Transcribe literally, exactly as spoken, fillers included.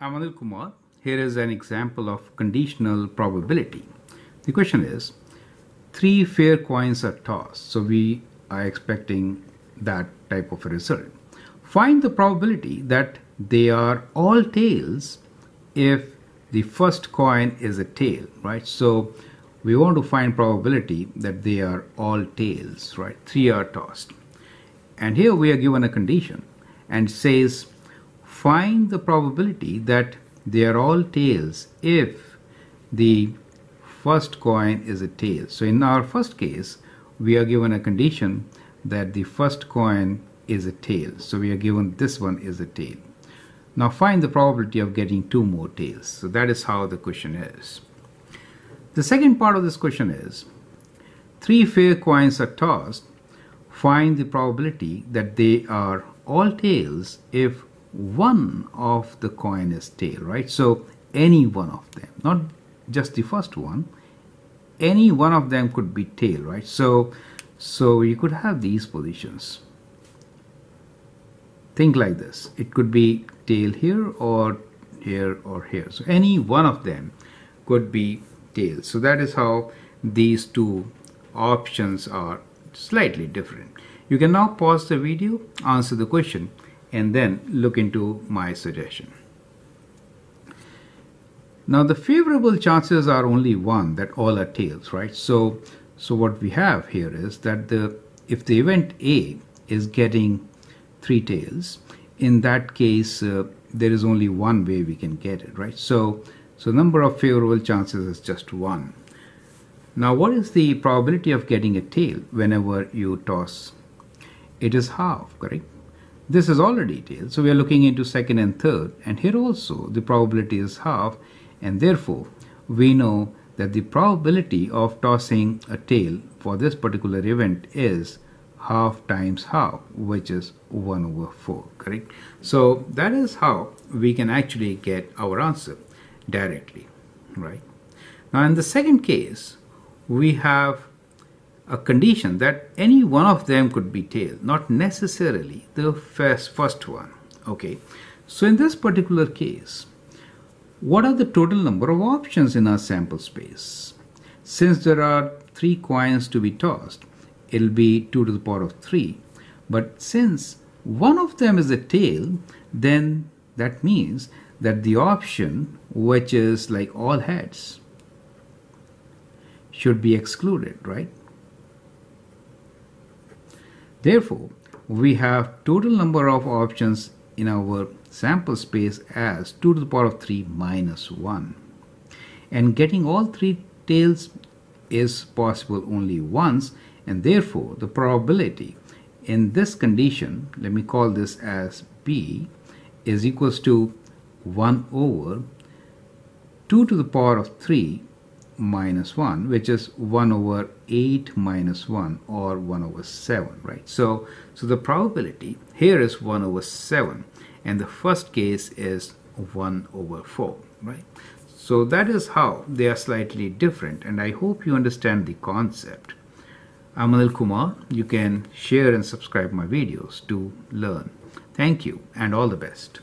I'm Anil Kumar. Here is an example of conditional probability. The question is, three fair coins are tossed. So we are expecting that type of a result. Find the probability that they are all tails if the first coin is a tail, right? So we want to find probability that they are all tails, right? Three are tossed. And here we are given a condition and says, find the probability that they are all tails if the first coin is a tail. So in our first case, we are given a condition that the first coin is a tail. So we are given this one is a tail. Now find the probability of getting two more tails. So that is how the question is. The second part of this question is, three fair coins are tossed. Find the probability that they are all tails if one of the coin is tail, right? So any one of them, not just the first one, any one of them could be tail, right? So so you could have these positions. Think like this. It could be tail here or here or here. So any one of them could be tail. So that is how these two options are slightly different. You can now pause the video, answer the question, and then look into my suggestion. Now the favorable chances are only one, that all are tails, right? So so what we have here is that the if the event A is getting three tails, in that case uh, there is only one way we can get it, right? So so number of favorable chances is just one. Now what is the probability of getting a tail whenever you toss? It is half, correct? This is already tail, so we are looking into second and third, and here also the probability is half, and therefore we know that the probability of tossing a tail for this particular event is half times half, which is one over four, correct? So that is how we can actually get our answer directly, right? Now in the second case, we have a condition that any one of them could be tail, not necessarily the first first one. Okay, so in this particular case, what are the total number of options in our sample space? Since there are three coins to be tossed, it'll be two to the power of three. But since one of them is a tail, then that means that the option which is like all heads should be excluded, right? Therefore, we have total number of options in our sample space as two to the power of three minus one. And getting all three tails is possible only once, and therefore the probability in this condition, let me call this as B, is equals to one over two to the power of three minus one, which is one over eight minus one, or one over seven, right? So so the probability here is one over seven, and the first case is one over four, right? So that is how they are slightly different, and I hope you understand the concept. I'm Anil Kumar. You can share and subscribe my videos to learn. Thank you and all the best.